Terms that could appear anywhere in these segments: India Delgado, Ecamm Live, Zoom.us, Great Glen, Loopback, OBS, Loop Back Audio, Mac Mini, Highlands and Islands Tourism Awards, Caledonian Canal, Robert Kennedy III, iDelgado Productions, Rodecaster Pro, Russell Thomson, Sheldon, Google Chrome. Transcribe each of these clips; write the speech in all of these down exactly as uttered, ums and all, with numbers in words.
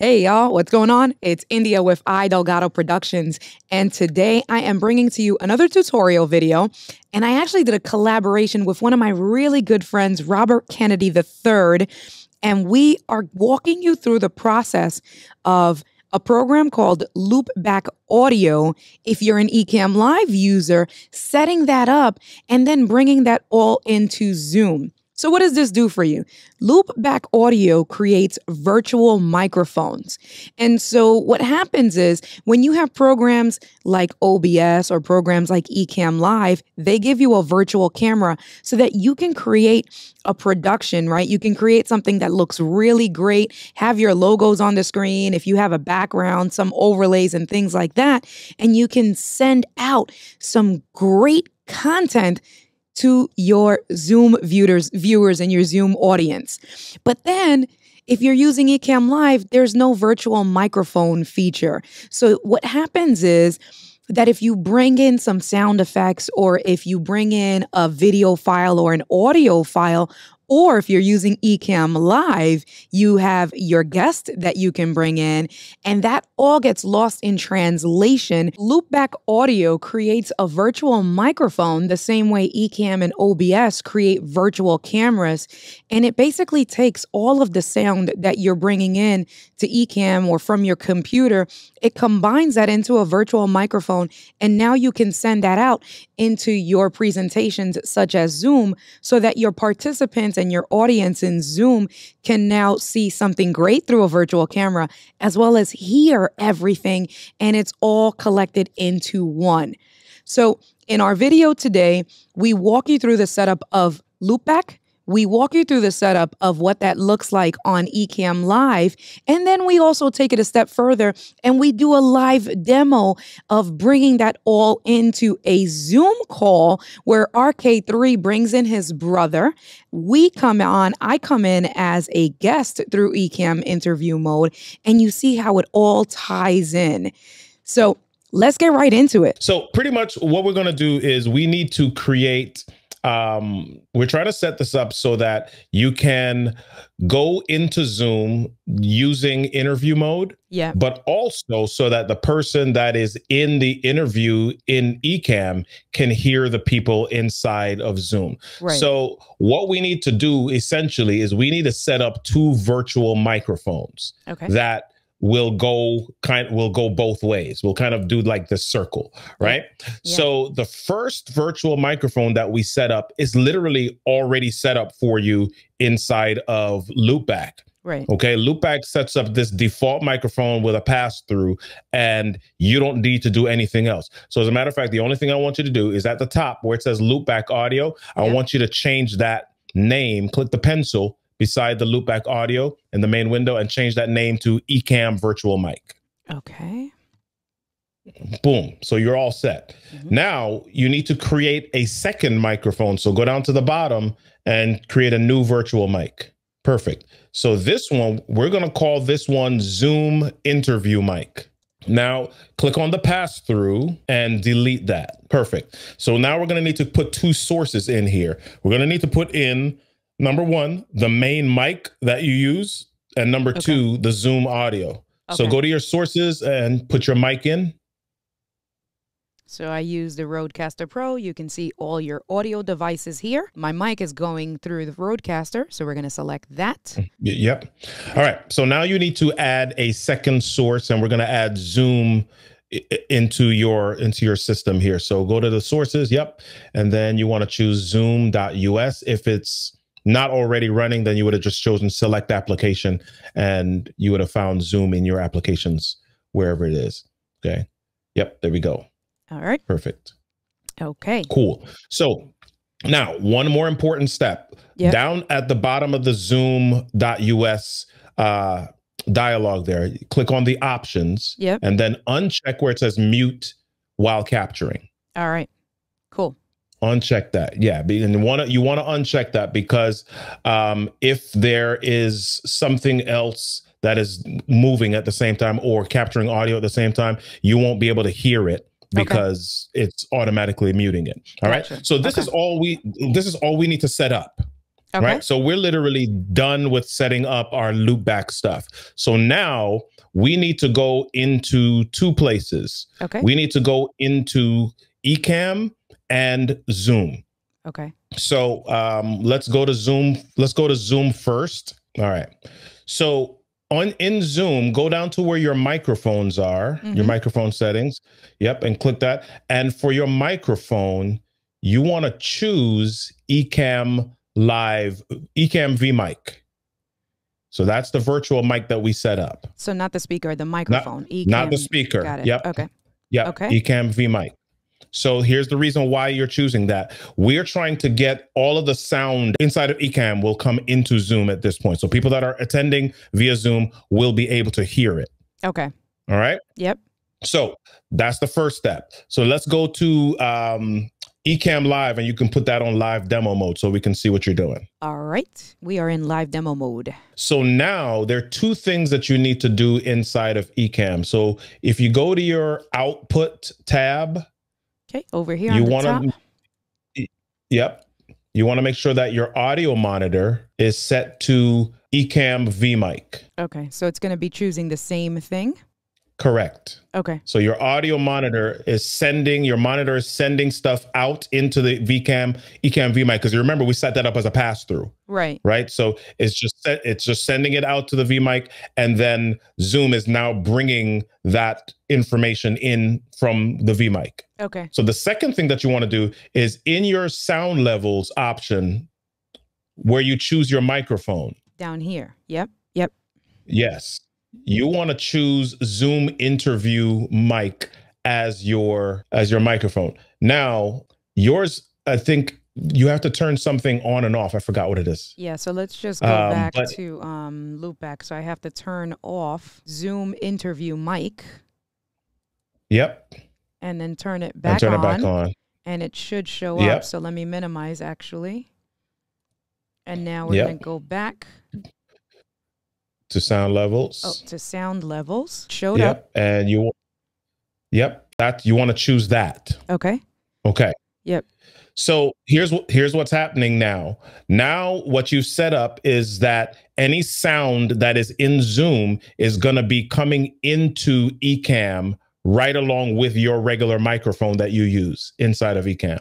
Hey y'all, what's going on? It's India with iDelgado Productions, and today I am bringing to you another tutorial video, and I actually did a collaboration with one of my really good friends, Robert Kennedy the third, and we are walking you through the process of a program called Loop Back Audio, if you're an Ecamm Live user, setting that up and then bringing that all into Zoom. So what does this do for you? Loop Back Audio creates virtual microphones. And so what happens is when you have programs like O B S or programs like Ecamm Live, they give you a virtual camera so that you can create a production, right? You can create something that looks really great, have your logos on the screen, if you have a background, some overlays and things like that, and you can send out some great content to your Zoom viewers, viewers and your Zoom audience. But then if you're using Ecamm Live, there's no virtual microphone feature. So what happens is that if you bring in some sound effects or if you bring in a video file or an audio file, or if you're using Ecamm Live, you have your guest that you can bring in, and that all gets lost in translation. Loop Back Audio creates a virtual microphone the same way Ecamm and O B S create virtual cameras, and it basically takes all of the sound that you're bringing in to Ecamm or from your computer. It combines that into a virtual microphone, and now you can send that out into your presentations such as Zoom so that your participants and your audience in Zoom can now see something great through a virtual camera, as well as hear everything, and it's all collected into one. So in our video today, we walk you through the setup of Loop Back. We walk you through the setup of what that looks like on Ecamm Live, and then we also take it a step further and we do a live demo of bringing that all into a Zoom call where R K three brings in his brother. We come on, I come in as a guest through Ecamm interview mode, and you see how it all ties in. So let's get right into it. So pretty much what we're going to do is we need to create... Um, we're trying to set this up so that you can go into Zoom using interview mode, yeah, but also so that the person that is in the interview in Ecamm can hear the people inside of Zoom. Right. So what we need to do essentially is we need to set up two virtual microphones, okay, that will go kind will go both ways. We'll kind of do like the circle, right? Yeah. So the first virtual microphone that we set up is literally already set up for you inside of Loop Back. Right. Okay. Loop Back sets up this default microphone with a pass through, and you don't need to do anything else. So as a matter of fact, the only thing I want you to do is at the top where it says Loop Back Audio, I yeah. want you to change that name, click the pencil beside the Loop Back Audio in the main window and change that name to Ecamm Virtual Mic. Okay. Boom. So you're all set. Mm-hmm. Now you need to create a second microphone. So go down to the bottom and create a new virtual mic. Perfect. So this one, we're going to call this one Zoom Interview Mic. Now click on the pass through and delete that. Perfect. So now we're going to need to put two sources in here. We're going to need to put in number one, the main mic that you use, and number okay. two, the Zoom audio. Okay. So go to your sources and put your mic in. So I use the Rodecaster Pro. You can see all your audio devices here. My mic is going through the Rodecaster, so we're going to select that. Yep. All right. So now you need to add a second source, and we're going to add Zoom into your into your system here. So go to the sources. Yep. And then you want to choose Zoom dot U S if it's not already running, then you would have just chosen select application and you would have found Zoom in your applications, wherever it is. Okay. Yep. There we go. All right. Perfect. Okay. Cool. So now one more important step, yep, down at the bottom of the Zoom dot U S uh, dialog there, click on the options, yep, and then uncheck where it says mute while capturing. All right. Cool. Uncheck that. Yeah. And you want to you want to uncheck that because um, if there is something else that is moving at the same time or capturing audio at the same time, you won't be able to hear it because okay. it's automatically muting it. All gotcha. right. So this okay. is all we this is all we need to set up. Okay. Right. So we're literally done with setting up our loopback stuff. So now we need to go into two places. Okay. We need to go into Ecamm and Zoom. Okay. So um, let's go to Zoom. Let's go to Zoom first. All right. So on in Zoom, go down to where your microphones are, mm-hmm. your microphone settings. Yep. And click that. And for your microphone, you want to choose Ecamm Live, Ecamm vMic. So that's the virtual mic that we set up. So not the speaker, the microphone. Not, not the speaker. Got it. Yep. Okay. Yep. Okay. Ecamm vMic. So here's the reason why you're choosing that. We're trying to get all of the sound inside of Ecamm will come into Zoom at this point. So people that are attending via Zoom will be able to hear it. Okay. All right. Yep. So that's the first step. So let's go to um, Ecamm Live, and you can put that on live demo mode so we can see what you're doing. All right. We are in live demo mode. So now there are two things that you need to do inside of Ecamm. So if you go to your output tab, okay, over here you on the wanna, top. Yep. You want to make sure that your audio monitor is set to Ecamm vMic. Okay, so it's going to be choosing the same thing? Correct. Okay. So your audio monitor is sending, your monitor is sending stuff out into the Ecamm, Ecamm vMic, because remember we set that up as a pass-through. Right. Right? So it's just it's just sending it out to the vMic, and then Zoom is now bringing that information in from the vMic. Okay. So the second thing that you want to do is in your sound levels option where you choose your microphone. Down here. Yep. Yep. Yes. You want to choose Zoom interview mic as your as your microphone. Now, yours, I think you have to turn something on and off. I forgot what it is. Yeah, so let's just go um, back but, to um, loop back. So I have to turn off Zoom interview mic. Yep. And then turn it back, turn on, it back on. And it should show yep. up. So let me minimize, actually. And now we're yep. going to go back. To sound levels. Oh, to sound levels. Showed yep. up. And you, yep, that you want to choose that. Okay. Okay. Yep. So here's what here's what's happening now. Now what you set up is that any sound that is in Zoom is going to be coming into Ecamm right along with your regular microphone that you use inside of Ecamm.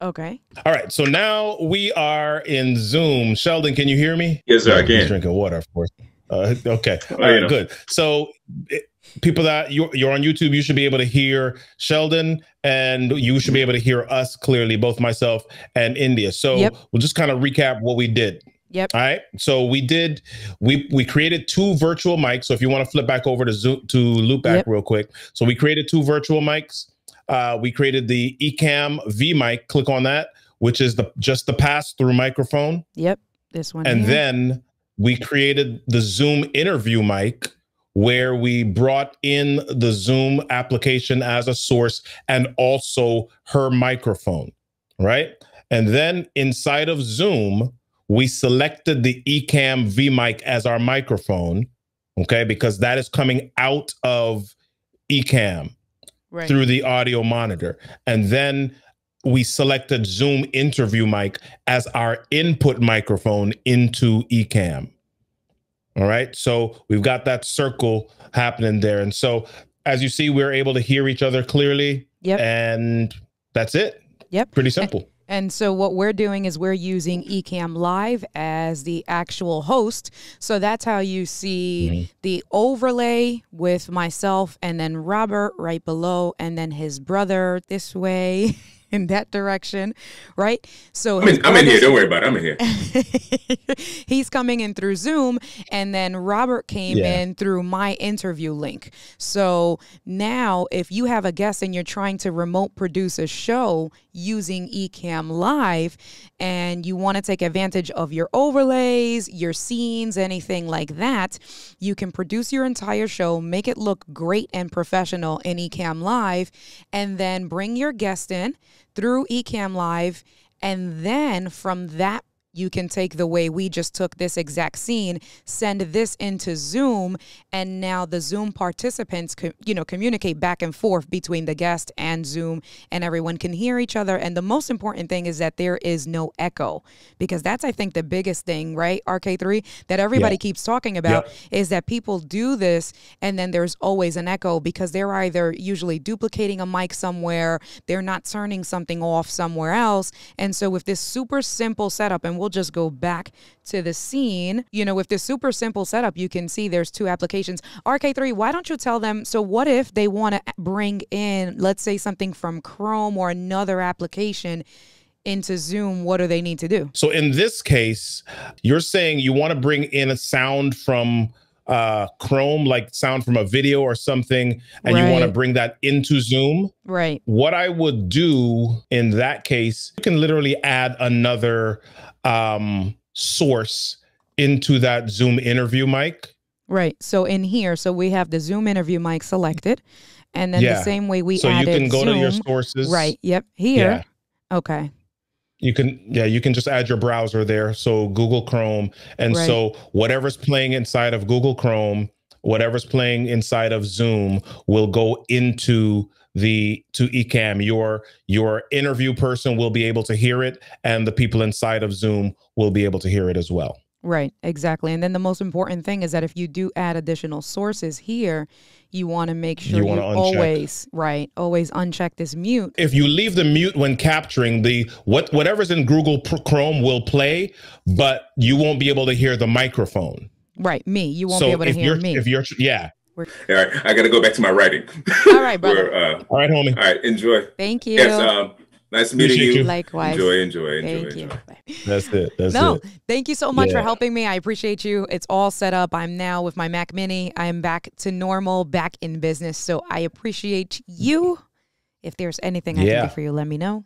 Okay. All right. So now we are in Zoom. Sheldon, can you hear me? Yes, sir, I can. He's drinking water, of course. Uh, okay. All right, good. So it, people that you're, you're on YouTube, you should be able to hear Sheldon, and you should be able to hear us clearly, both myself and India. So yep. we'll just kind of recap what we did. Yep. All right. So we did, we, we created two virtual mics. So if you want to flip back over to Zoom, to loop back yep. real quick. So we created two virtual mics. Uh, we created the Ecamm vMic. Click on that, which is the, just the pass through microphone. Yep. This one. And here. then we created the Zoom interview mic, where we brought in the Zoom application as a source and also her microphone, right? And then inside of Zoom, we selected the Ecamm vMic as our microphone, okay? Because that is coming out of Ecamm right. through the audio monitor. And then we selected Zoom interview mic as our input microphone into Ecamm. All right. So we've got that circle happening there. And so as you see, we're able to hear each other clearly. Yep. And that's it. Yep. Pretty simple. And, and so what we're doing is we're using Ecamm Live as the actual host. So that's how you see mm-hmm. the overlay with myself and then Robert right below and then his brother this way. In that direction, right? So I'm in, I'm in here. Don't worry about it. I'm in here. He's coming in through Zoom, and then Robert came yeah. in through my interview link. So now if you have a guest and you're trying to remote produce a show using Ecamm Live, and you want to take advantage of your overlays, your scenes, anything like that, you can produce your entire show, make it look great and professional in Ecamm Live, and then bring your guest in through Ecamm Live, and then from that you can take the way we just took this exact scene, send this into Zoom, and now the Zoom participants, you know, communicate back and forth between the guest and Zoom, and everyone can hear each other. And the most important thing is that there is no echo, because that's, I think, the biggest thing, right, R K three, that everybody yeah. keeps talking about yeah. is that people do this and then there's always an echo because they're either usually duplicating a mic somewhere, they're not turning something off somewhere else. And so with this super simple setup, and we'll just go back to the scene, you know, with this super simple setup, you can see there's two applications. R K three, why don't you tell them, so what if they want to bring in, let's say, something from Chrome or another application into Zoom? What do they need to do? So in this case, you're saying you want to bring in a sound from uh, Chrome, like sound from a video or something, and right. you want to bring that into Zoom? Right. What I would do in that case, you can literally add another um, source into that Zoom interview mic. Right. So in here, so we have the Zoom interview mic selected, and then yeah. the same way we so added So you can go Zoom. To your sources. Right. Yep. Here. Yeah. Okay. You can, yeah, you can just add your browser there. So Google Chrome. And right. so whatever's playing inside of Google Chrome, whatever's playing inside of Zoom will go into the, to Ecamm. Your, your interview person will be able to hear it, and the people inside of Zoom will be able to hear it as well. Right, exactly. And then the most important thing is that if you do add additional sources here, you want to make sure you, you always, right, always uncheck this mute. If you leave the mute when capturing, the what whatever's in Google Chrome will play, but you won't be able to hear the microphone. Right, me. You won't so be able to hear me. If you're, yeah. We're all right, I got to go back to my writing. All right, brother. Uh, all right, homie. All right, enjoy. Thank you. Yes, um, nice meeting you. you. Likewise. Enjoy, enjoy, enjoy. Thank enjoy. You. That's it. That's no, it. Thank you so much yeah. for helping me. I appreciate you. It's all set up. I'm now with my Mac Mini. I'm back to normal, back in business. So I appreciate you. If there's anything I yeah. can do for you, let me know.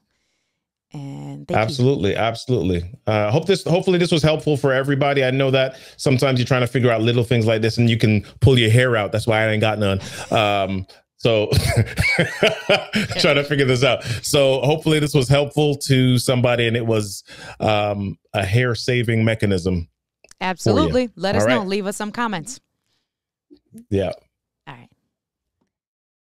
And thank absolutely, you. absolutely. Uh, hope this. Hopefully, this was helpful for everybody. I know that sometimes you're trying to figure out little things like this, and you can pull your hair out. That's why I ain't got none. Um, So trying to figure this out. So hopefully this was helpful to somebody, and it was um, a hair saving mechanism. Absolutely. Let us know. Leave us some comments. Yeah.